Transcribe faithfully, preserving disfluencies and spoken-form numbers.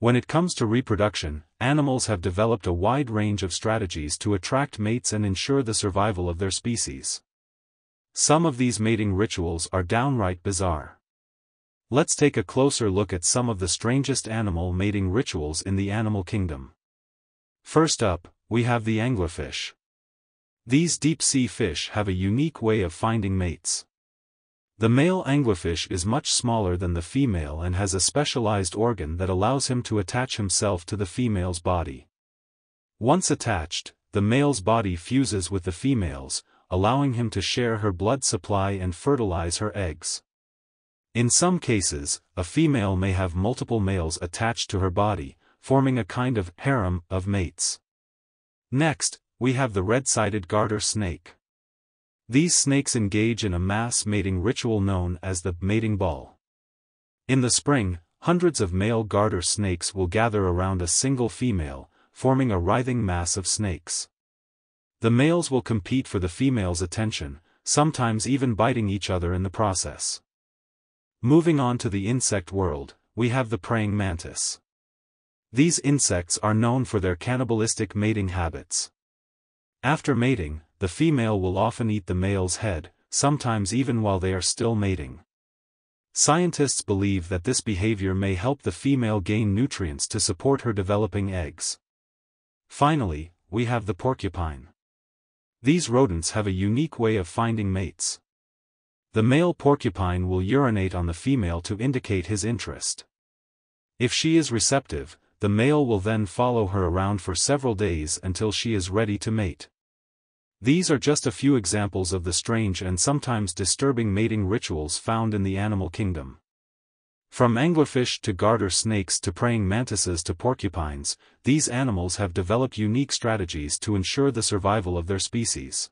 When it comes to reproduction, animals have developed a wide range of strategies to attract mates and ensure the survival of their species. Some of these mating rituals are downright bizarre. Let's take a closer look at some of the strangest animal mating rituals in the animal kingdom. First up, we have the anglerfish. These deep-sea fish have a unique way of finding mates. The male anglerfish is much smaller than the female and has a specialized organ that allows him to attach himself to the female's body. Once attached, the male's body fuses with the female's, allowing him to share her blood supply and fertilize her eggs. In some cases, a female may have multiple males attached to her body, forming a kind of harem of mates. Next, we have the red-sided garter snake. These snakes engage in a mass mating ritual known as the mating ball. In the spring, hundreds of male garter snakes will gather around a single female, forming a writhing mass of snakes. The males will compete for the female's attention, sometimes even biting each other in the process. Moving on to the insect world, we have the praying mantis. These insects are known for their cannibalistic mating habits. After mating, the female will often eat the male's head, sometimes even while they are still mating. Scientists believe that this behavior may help the female gain nutrients to support her developing eggs. Finally, we have the porcupine. These rodents have a unique way of finding mates. The male porcupine will urinate on the female to indicate his interest. If she is receptive, the male will then follow her around for several days until she is ready to mate. These are just a few examples of the strange and sometimes disturbing mating rituals found in the animal kingdom. From anglerfish to garter snakes to praying mantises to porcupines, these animals have developed unique strategies to ensure the survival of their species.